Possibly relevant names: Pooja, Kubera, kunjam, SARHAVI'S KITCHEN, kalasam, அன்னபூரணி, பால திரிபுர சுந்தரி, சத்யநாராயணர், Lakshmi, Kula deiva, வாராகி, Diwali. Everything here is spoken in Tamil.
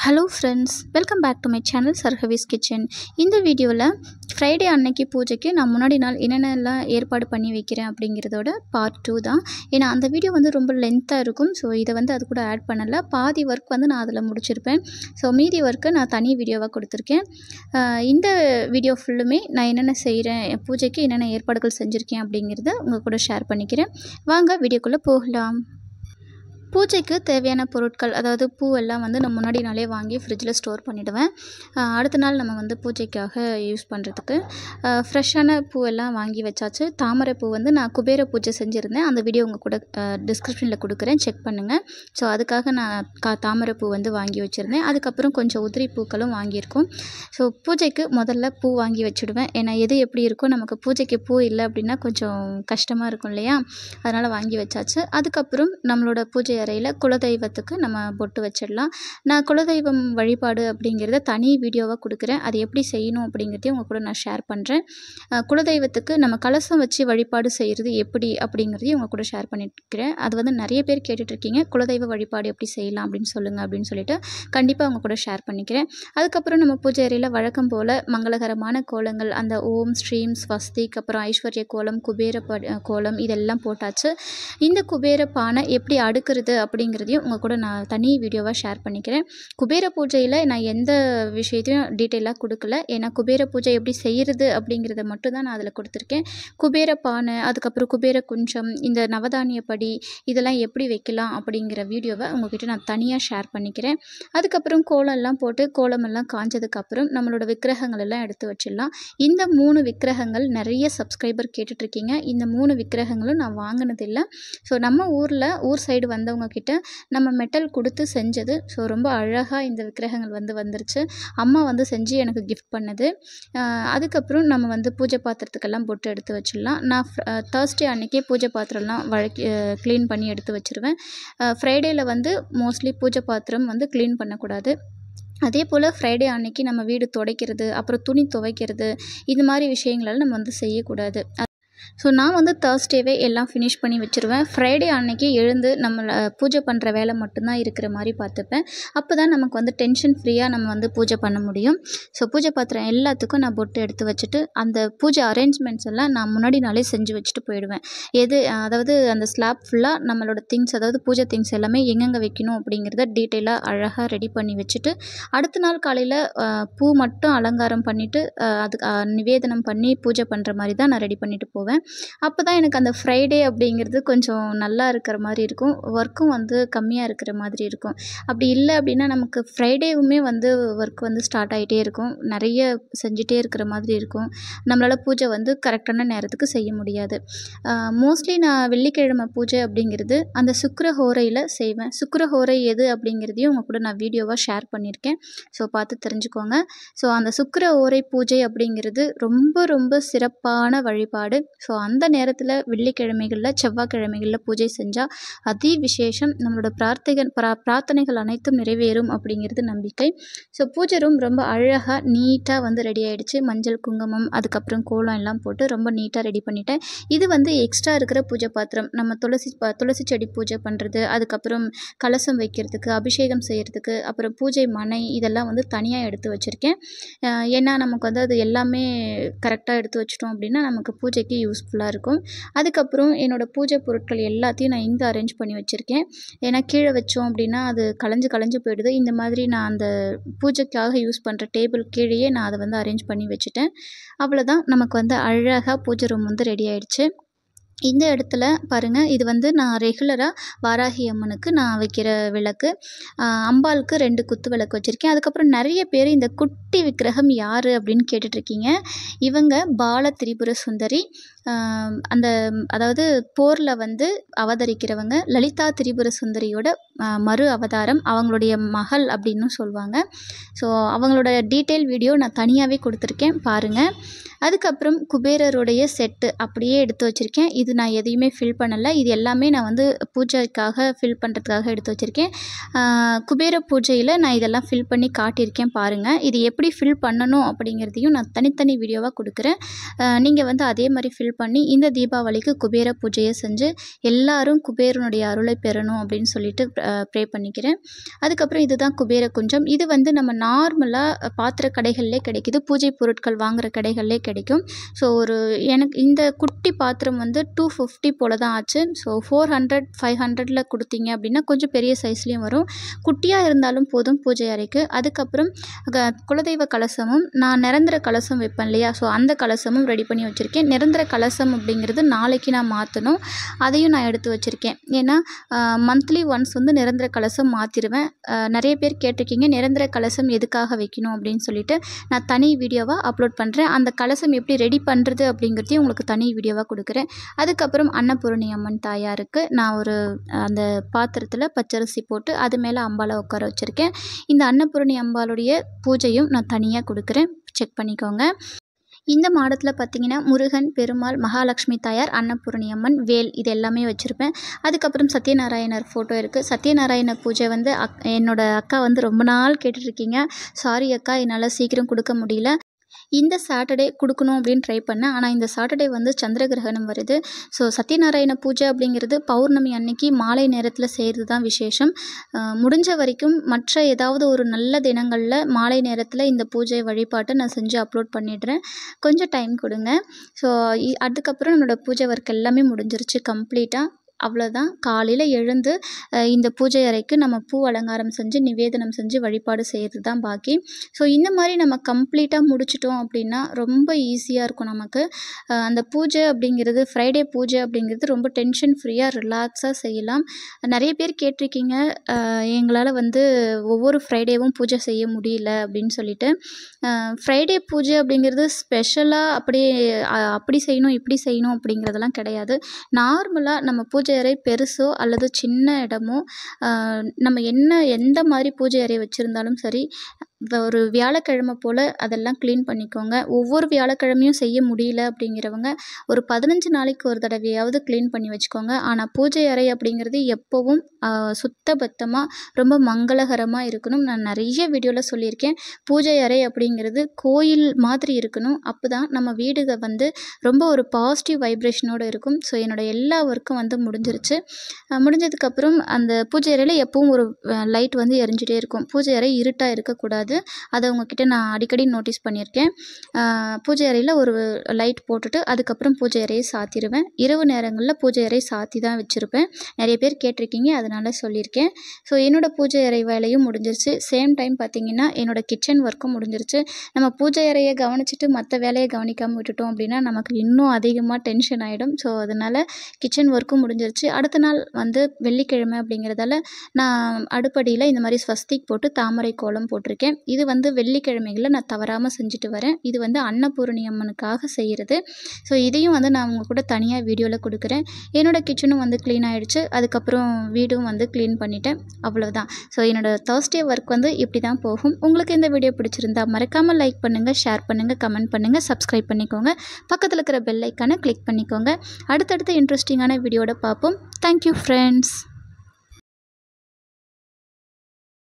Hello friends welcome back to my channel सरहवीस किचन இந்த வீடியோல फ्राइडे அன்னைக்கு பூஜைக்கு நான் முன்னாடி நாள் என்னென்னலாம் ஏற்பாடு பண்ணி வைக்கிறேன் அப்படிங்கறதோட பார்ட் 2 தான். ஏனா அந்த வீடியோ வந்து ரொம்ப லெந்தா இருக்கும். சோ இத வந்து அது கூட ஆட் பண்ணல. பாதி வர்க் வந்து நான் அதல முடிச்சிருப்பேன். சோ மீதி வர்க்க நான் தனி வீடியோவா கொடுத்திருக்கேன். இந்த வீடியோ ஃபுல்லுமே நான் என்னென்ன செய்றேன் பூஜைக்கு என்னென்ன ஏற்பாடுகள் செஞ்சிருக்கேன் அப்படிங்கறத உங்க கூட ஷேர் பண்ணிக்கிறேன். வாங்க வீடியோக்குள்ள போகலாம். पूजे के தேவையான பொருட்கள் அதாவது பூ எல்லாம் வந்து நம்ம முன்னாடி நாளே வாங்கி ஃப்ரிட்ஜ்ல ஸ்டோர் பண்ணிடுவேன். அடுத்த நாள் நம்ம வந்து பூஜைக்காக யூஸ் பண்றதுக்கு ஃப்ரெஷான பூ எல்லாம் வாங்கி வச்சாச்சு. தாமரை பூ வந்து நான் குபேர பூஜை செஞ்சிருந்தேன். அந்த வீடியோ உங்க கூட டிஸ்கிரிப்ஷன்ல கொடுக்கிறேன், செக் பண்ணுங்க. சோ அதுக்காக நான் தாமரை பூ வந்து வாங்கி வச்சிருந்தேன். அதுக்கு அப்புறம் கொஞ்சம் உதிரி பூக்களும் வாங்கி இருக்கோம். சோ பூஜைக்கு முதல்ல பூ வாங்கி வச்சிடுவேன். ஏனா எது எப்படி இருக்கோ நமக்கு பூஜைக்கு பூ இல்ல அப்படினா கொஞ்சம் கஷ்டமா இருக்கும் இல்லையா? அதனால வாங்கி வச்சாச்சு. அதுக்கு அப்புறம் நம்மளோட பூஜை कुल दैवत्तुक्कु नम्म बोट्टु वच्चिडलाम. ना कुल दैवम वळिपाडु अप्पडिंगिरद तनि वीडियोवा कुडुक्कुरेन. अदु एप्पडि सेय्यणुम अप्पडिंगिरदैयुम उंगा कूड नान शेर पण्रेन. कुल दैवत्तुक्कु नम्म कलसम वच्चु वळिपाडु सेय्यिरदु एप्पडि अप्पडिंगिरदैयुम उंगा कूड शेर पण्णिरुक्कुरेन. अदु वंदु नरिया पेर केट्टिरुक्कींगा कुल दैव वळिपाडु एप्पडि सेय्यलाम अप्पडिनु सोल्लुंगा अप्पडिनु सोल्लिट्टु कंडिप्पा उंगा कूड शेर पण्णिक्कुरेन. अदुक्कु अप्परम नम्म पूजै अरैयिल वळक्कम पोल मंगलकरमान कोलंगल अंद ओम श्रीम स्वस्तिक अप्परम ऐश्वर्य कोलम कुबेर कोलम इदेल्लाम पोट्टाच्चु. इंद कुबेर पानै एप्पडि अडुक्कुरदु அப்படிங்கறதையும் உங்க கூட நான் தனி வீடியோவா ஷேர் பண்ணிக்கிறேன். குபேர பூஜையில நான் எந்த விஷயத்தையும் டீடைலா கொடுக்கல. ஏனா குபேர பூஜை எப்படி செய்யிறது அப்படிங்கறத மட்டும் தான் நான் அதல கொடுத்திருக்கேன். குபேர பானை அதுக்கு அப்புறம் குபேர kunjam இந்த நவதானிய படி இதெல்லாம் எப்படி வைக்கலாம் அப்படிங்கற வீடியோவை உங்க கிட்ட நான் தனியா ஷேர் பண்ணிக்கிறேன். அதுக்கு அப்புறம் கோலம் எல்லாம் போட்டு கோலம் எல்லாம் காஞ்சதுக்கு அப்புறம் நம்மளோட விக்கிரகங்கள் எல்லாம் எடுத்து வச்சிடலாம். இந்த மூணு விக்கிரகங்கள் நிறைய சப்ஸ்கிரைபர் கேட்டுட்டு இருக்கீங்க. இந்த மூணு விக்கிரகங்களும் நான் வாங்குனது இல்ல. சோ நம்ம ஊர்ல ஊர் சைடு வந்தவங்க கிட்ட நம்ம மெட்டல் கொடுத்து செஞ்சது. சோ ரொம்ப அழகா இந்த விக்கிரகங்கள் வந்து வந்திருச்சு. அம்மா வந்து செஞ்சு எனக்கு gift பண்ணது. அதுக்கு அப்புறம் நம்ம வந்து பூஜை பாத்திரத்துக்கு எல்லாம் போட்டு எடுத்து வச்சிடலாம். நான் Thursday அன்னைக்கே பூஜை பாத்திரம்லாம் க்ளீன் பண்ணி எடுத்து வச்சிருவேன். Fridayல வந்து மோஸ்ட்லி பூஜை பாத்திரம் வந்து க்ளீன் பண்ண கூடாது. அதேபோல ஃப்ரைடே அன்னைக்கு நம்ம வீடு துடைக்கிறது அப்புறம் துணி துவைக்கிறது இந்த மாதிரி விஷயங்களை நம்ம வந்து செய்ய கூடாது. सो ना वो थर्सडे एल फिनिश पड़ी वचिड़े फ्राइडे अन्की नम्बर पूजा पड़े वेले मटमें मारे पातपें. अब नमक वो टेंशन फ्रीय नम्बर पूजा पड़ मुड़ो. सो पूजा पात्र एल्तुक ना बोटे वैसे अंत पूजा अरेंजमेंट्स ना मुना नाले से वेटें ये स्लैब फुला नम्बर थिंग्स पूजा थिंग्स एल वो अभी डीटेल अलग रेडी पड़ी वैसे अत पू मट अलंकार पड़े अद निवेदन पड़ी पूजा पड़े मारे ना रेडी पड़े पो. அப்பதான் எனக்கு அந்த ஃப்ரைடே அப்படிங்கிறது கொஞ்சம் நல்லா இருக்கிற மாதிரி இருக்கும். வர்க்கும் வந்து கம்மியா இருக்கிற மாதிரி இருக்கும். அப்படி இல்ல அப்படினா நமக்கு ஃப்ரைடேவுமே வந்து வர்க் வந்து ஸ்டார்ட் ஆயிட்டே இருக்கும். நிறைய செஞ்சிட்டே இருக்கிற மாதிரி இருக்கும். நம்மளால பூஜை வந்து கரெக்ட்டான நேரத்துக்கு செய்ய முடியாது. மோஸ்ட்லி நான் வெள்ளிக்கிழமை பூஜை அப்படிங்கிறது அந்த சுக்கிரஹோரையில செய்வேன். சுக்கிரஹோரை எது அப்படிங்கறதையும் உங்க கூட நான் வீடியோவா ஷேர் பண்ணிருக்கேன். சோ பார்த்து தெரிஞ்சுக்கோங்க. சோ அந்த சுக்கிரஹோரை பூஜை அப்படிங்கிறது ரொம்ப ரொம்ப சிறப்பான வழிபாடு. सो अंद नेर वेल्लिकिழமைகள்ல செவ்வாய்க்கிழமைகள்ல பூஜை செஞ்சா அதி விசேஷம். நம்மளோட பிரார்த்தனைகள் அனைத்தும் நிறைவேறும் அப்படிங்கிறது நம்பிக்கை. சோ பூஜை ரூம் ரொம்ப அழகா நீட்டா வந்து ரெடி ஆயிடுச்சு. மஞ்சள் குங்குமம் அதுக்கு அப்புறம் கோலம் எல்லாம் போட்டு ரொம்ப நீட்டா ரெடி பண்ணிட்டேன். இது வந்து எக்ஸ்ட்ரா இருக்கிற பூஜை பாத்திரம் நம்ம துளசி செடி பூஜை பண்றது அதுக்கு அப்புறம் கலசம் வைக்கிறதுக்கு அபிஷேகம் செய்யிறதுக்கு அப்புறம் பூஜை மனை இதெல்லாம் வந்து தனியா எடுத்து வச்சிருக்கேன். ஏன்னா நமக்கு வந்து அது எல்லாமே கரெக்ட்டா எடுத்து வச்சிட்டோம் அப்படினா நமக்கு பூஜைக்கு யூஸ்ஃபுல்லா இருக்கும். அதுக்கு அப்புறம் என்னோட பூஜை பொருட்கள் எல்லாத்தையும் நான் இங்க அரேஞ்ச் பண்ணி வச்சிருக்கேன். ஏனா கீழ வச்சோம் அப்படினா அது கலஞ்சு போய்டுது. இந்த மாதிரி நான் அந்த பூஜைக்காக யூஸ் பண்ற டேபிள் கீழேயே நான் அதை வந்து அரேஞ்ச் பண்ணி வச்சிட்டேன். அவ்வளவுதான் நமக்கு வந்து அழகா பூஜை ரூம் வந்து ரெடி ஆயிடுச்சு. இந்த இடத்துல பாருங்க இது வந்து நான் ரெகுலரா வாராகி அம்மனுக்கு நான் வைக்கிற விளக்கு. அம்பாளுக்கு 2 குத்து விளக்கு வச்சிருக்கேன். அதுக்கு அப்புறம் நிறைய பேர் இந்த குட்டி விக்கிரகம் யாரு அப்படினு கேட்டிட்டு இருக்கீங்க. இவங்க பால திரிபுர சுந்தரி அந்த அதாவது போர்ல வந்து அவதரிக்கிறவங்க லலிதா திரிபுர சுந்தரியோட மறு அவதாரம் அவங்களுடைய மகள் அப்படினு சொல்வாங்க. சோ அவங்களோட டீடைல் வீடியோ நான் தனியாவே கொடுத்திருக்கேன் பாருங்க. அதுக்கு அப்புறம் குபேரரோட செட் அப்படியே எடுத்து வச்சிருக்கேன். இது நான் எதையுமே ஃபில் பண்ணல. இது எல்லாமே நான் வந்து பூஜைக்காக ஃபில் பண்றதுக்காக எடுத்து வச்சிருக்கேன். குபேர பூஜையில நான் இதெல்லாம் ஃபில் பண்ணி காட்டியிருக்கேன் பாருங்க. இது எப்படி ஃபில் பண்ணனும் அப்படிங்கறதையும் நான் தனித்தனி வீடியோவா கொடுக்கிறேன். நீங்க வந்து அதே மாதிரி ஃபில் பண்ணி இந்த தீபாவளிக்கு குபேர பூஜையை செஞ்சு எல்லாரும் குபேரனுடைய அருளை பெறணும் அப்படினு சொல்லிட்டு ப்ரே பண்ணிக்கிறேன். அதுக்கப்புறம் இதுதான் குபேர குஞ்சம். இது வந்து நம்ம நார்மலாக பாத்திர கடைகள்லே கிடைக்குது, பூஜை பொருட்கள் வாங்குகிற கடைகள்லே கிடைக்கும். ஸோ ஒரு எனக்கு இந்த குட்டி பாத்திரம் வந்து 250 போல தான் ஆச்சு. ஸோ 400-500 கொடுத்தீங்க அப்படின்னா கொஞ்சம் பெரிய சைஸ்லேயும் வரும். குட்டியாக இருந்தாலும் போதும் பூஜை அறைக்கு. அதுக்கப்புறம் குலதெய்வ கலசமும் நான் நிரந்தர கலசம் வைப்பேன் இல்லையா, ஸோ அந்த கலசமும் ரெடி பண்ணி வச்சுருக்கேன். நிரந்தர கலசம் அப்படிங்கிறது நாளைக்கு நான் மாற்றணும், அதையும் நான் எடுத்து வச்சுருக்கேன். ஏன்னா மந்த்லி ஒன்ஸ் வந்து நிரந்தர கலசம் மாற்றிடுவேன். நிறைய பேர் கேட்டிருக்கீங்க நிரந்தர கலசம் எதுக்காக வைக்கணும் அப்படின்னு சொல்லிட்டு, நான் தனி வீடியோவாக அப்லோட் பண்ணுறேன். அந்த கலசம் எப்படி ரெடி பண்ணுறது அப்படிங்கிறதையும் உங்களுக்கு தனி வீடியோவாக கொடுக்குறேன். அதுக்கப்புறம் அன்னபூரணி அம்மன் தாயாருக்கு நான் ஒரு அந்த பாத்திரத்தில் பச்சரிசி போட்டு அது மேலே அம்பாலை உட்கார வச்சுருக்கேன். இந்த அன்னபூரணி அம்பாளுடைய பூஜையும் நான் தனியாக கொடுக்குறேன், செக் பண்ணிக்கோங்க. இந்த மாடத்தில் பார்த்திங்கன்னா முருகன், பெருமாள், மகாலட்சுமி தாயார், அன்னபூரணி அம்மன், வேல் இது எல்லாமே வச்சுருப்பேன். அதுக்கப்புறம் சத்யநாராயணர் ஃபோட்டோ இருக்குது. சத்யநாராயண பூஜை வந்து என்னோடய அக்கா வந்து ரொம்ப நாள் கேட்டுட்ருக்கீங்க. சாரி அக்கா, என்னால் சீக்கிரம் கொடுக்க முடியல. இந்த சாட்டர்டே கொடுக்கணும் அப்படின்னு ட்ரை பண்ணேன். ஆனால் இந்த சாட்டர்டே வந்து சந்திர கிரகணம் வருது. ஸோ சத்யநாராயண பூஜை அப்படிங்கிறது பௌர்ணமி அன்னைக்கு மாலை நேரத்தில் செய்கிறது தான் விசேஷம். முடிஞ்ச வரைக்கும் மற்ற ஏதாவது ஒரு நல்ல தினங்களில் மாலை நேரத்தில் இந்த பூஜை வழிபாட்டை நான் செஞ்சு அப்லோட் பண்ணிடுறேன், கொஞ்சம் டைம் கொடுங்க. ஸோ அதுக்கப்புறம் என்னோடய பூஜை ஒர்க் எல்லாமே முடிஞ்சிருச்சு கம்ப்ளீட்டாக. அவ்வளோதான், காலையில் எழுந்து இந்த பூஜை அறைக்கு நம்ம பூ அலங்காரம் செஞ்சு நிவேதனம் செஞ்சு வழிபாடு செய்கிறது தான் பாக்கி. ஸோ இந்த மாதிரி நம்ம கம்ப்ளீட்டாக முடிச்சிட்டோம் அப்படின்னா ரொம்ப ஈஸியாக இருக்கும் நமக்கு. அந்த பூஜை அப்படிங்கிறது ஃப்ரைடே பூஜை அப்படிங்கிறது ரொம்ப டென்ஷன் ஃப்ரீயாக ரிலாக்ஸாக செய்யலாம். நிறைய பேர் கேட்டிருக்கீங்க எங்களால் வந்து ஒவ்வொரு ஃப்ரைடேவும் பூஜை செய்ய முடியல அப்படின்னு சொல்லிட்டு. ஃப்ரைடே பூஜை அப்படிங்கிறது ஸ்பெஷலாக அப்படி செய்யணும் இப்படி செய்யணும் அப்படிங்கிறதெல்லாம் கிடையாது. நார்மலாக நம்ம பூஜை அறை பெருசோ அல்லது சின்ன இடமோ நம்ம எந்த மாதிரி பூஜை அறை வச்சுருந்தாலும் சரி, ஒரு வியாழக்கிழமை போல் அதெல்லாம் க்ளீன் பண்ணிக்கோங்க. ஒவ்வொரு வியாழக்கிழமையும் செய்ய முடியல அப்படிங்கிறவங்க ஒரு 15 நாளைக்கு ஒரு தடவையாவது க்ளீன் பண்ணி வச்சுக்கோங்க. ஆனால் பூஜை அறை அப்படிங்கிறது எப்போவும் சுத்தபத்தமாக ரொம்ப மங்களகரமாக இருக்கணும். நான் நிறைய வீடியோவில் சொல்லியிருக்கேன், பூஜை அறை அப்படிங்கிறது கோயில் மாதிரி இருக்கணும். அப்போ தான் நம்ம வீடுக வந்து ரொம்ப ஒரு பாசிட்டிவ் வைப்ரேஷனோடு இருக்கும். ஸோ என்னோடய எல்லா ஒர்க்கும் வந்து முடிஞ்சிருச்சு. முடிஞ்சதுக்கப்புறம் அந்த பூஜை அறையில் எப்பவும் ஒரு லைட் வந்து எரிஞ்சிட்டே இருக்கும். பூஜை அறை இருட்டாக இருக்கக்கூடாது, அதை உங்ககிட்ட நான் அடிக்கடி நோட்டீஸ் பண்ணியிருக்கேன். பூஜை அறையில் ஒரு லைட் போட்டுட்டு அதுக்கப்புறம் பூஜை அறையை சாத்திடுவேன். இரவு நேரங்களில் பூஜை அறை சாத்தி தான் வச்சுருப்பேன். நிறைய பேர் கேட்டிருக்கீங்க, அதனால் சொல்லியிருக்கேன். ஸோ என்னோடய பூஜை அறை வேலையும் முடிஞ்சிருச்சு. சேம் டைம் பார்த்திங்கன்னா என்னோடய கிச்சன் ஒர்க்கும் முடிஞ்சிருச்சு. நம்ம பூஜை அறையை கவனிச்சிட்டு மற்ற வேலையை கவனிக்காமல் விட்டுட்டோம் அப்படின்னா நமக்கு இன்னும் அதிகமாக டென்ஷன் ஆகிடும். ஸோ அதனால் கிச்சன் ஒர்க்கும் முடிஞ்சிருச்சு. அடுத்த நாள் வந்து வெள்ளிக்கிழமை அப்படிங்கிறதால நான் அடுப்படியில் இந்த மாதிரி ஸ்வஸ்திக் போட்டு தாமரை கோலம் போட்டிருக்கேன். இது வந்து வெள்ளிக்கிழமைகளில் நான் தவறாமல் செஞ்சுட்டு வரேன். இது வந்து அன்னபூரணி அம்மனுக்காக செய்கிறது. ஸோ இதையும் வந்து நான் உங்கள் கூட தனியாக வீடியோவில் கொடுக்குறேன். என்னோடய கிச்சனும் வந்து க்ளீன் ஆகிடுச்சு. அதுக்கப்புறம் வீடும் வந்து க்ளீன் பண்ணிட்டேன். அவ்வளோதான். ஸோ என்னோடய தேர்ஸ்டே ஒர்க் வந்து இப்படி தான் போகும். உங்களுக்கு இந்த வீடியோ பிடிச்சிருந்தா மறக்காமல் லைக் பண்ணுங்கள், ஷேர் பண்ணுங்கள், கமெண்ட் பண்ணுங்கள், சப்ஸ்கிரைப் பண்ணிக்கோங்க, பக்கத்தில் இருக்கிற பெல் ஐக்கானை கிளிக் பண்ணிக்கோங்க. அடுத்தடுத்த இன்ட்ரெஸ்டிங்கான வீடியோட பார்ப்போம். Thank you friends.